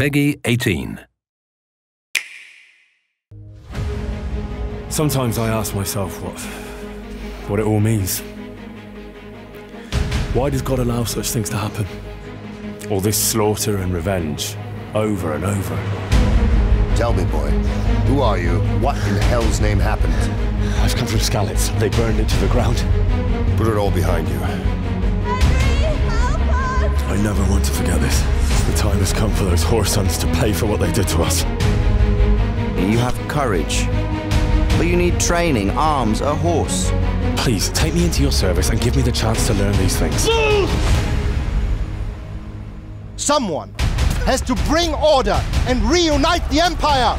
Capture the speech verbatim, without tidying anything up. Peggy eighteen. Sometimes I ask myself what, what it all means. Why does God allow such things to happen? All this slaughter and revenge, over and over. Tell me, boy, who are you? What in hell's name happened? I've come from Skalitz. They burned it to the ground. Put it all behind you. Henry, help us! I never want to forget this. The time has come for those whore sons to pay for what they did to us. You have courage. But you need training, arms, a horse. Please, take me into your service and give me the chance to learn these things. Someone has to bring order and reunite the Empire!